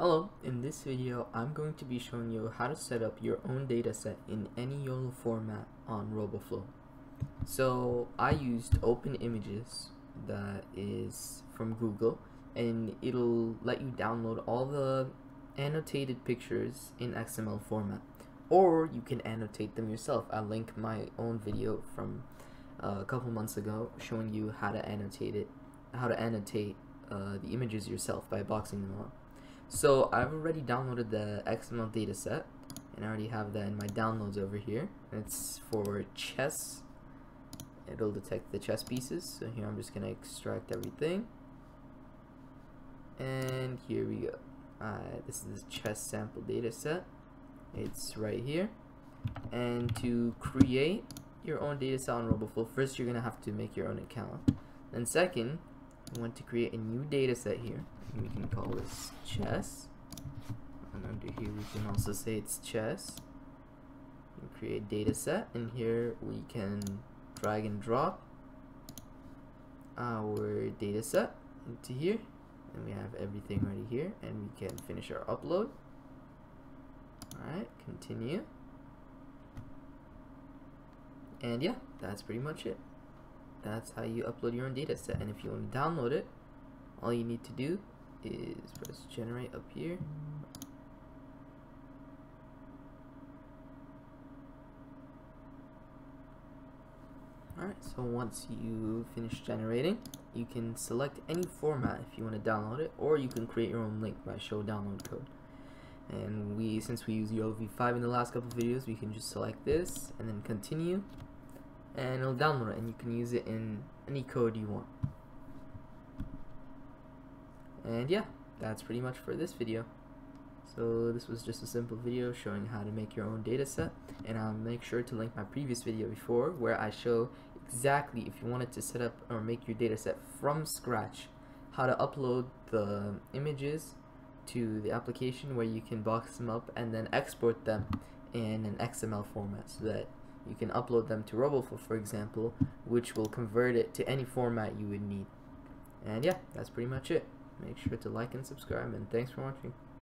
Hello, in this video I'm going to be showing you how to set up your own dataset in any YOLO format on Roboflow. So I used Open Images that is from Google, and it'll let you download all the annotated pictures in XML format, or you can annotate them yourself. I'll link my own video from a couple months ago showing you how to annotate the images yourself by boxing them up. So I've already downloaded the XML dataset, and I already have that in my downloads over here. It's for chess. It'll detect the chess pieces. So here I'm just gonna extract everything, and here we go. This is the chess sample dataset. It's right here. And to create your own dataset on Roboflow, first you're gonna have to make your own account. Then second, we want to create a new dataset here. We can call this chess, and under here we can also say it's chess. You create dataset, and here we can drag and drop our dataset into here, and we have everything right here, and we can finish our upload. Alright, continue, and yeah, that's pretty much it. That's how you upload your own dataset. And if you want to download it, all you need to do is press generate up here. Alright, so once you finish generating, you can select any format if you want to download it, or you can create your own link by show download code. And since we use YOLOv5 in the last couple of videos, we can just select this and then continue, and it'll download it, and you can use it in any code you want. And yeah, that's pretty much for this video. So this was just a simple video showing how to make your own dataset, and I'll make sure to link my previous video before where I show exactly, if you wanted to set up or make your dataset from scratch, how to upload the images to the application where you can box them up and then export them in an XML format so that you can upload them to Roboflow, for example, which will convert it to any format you would need. And yeah, that's pretty much it. Make sure to like and subscribe, and thanks for watching.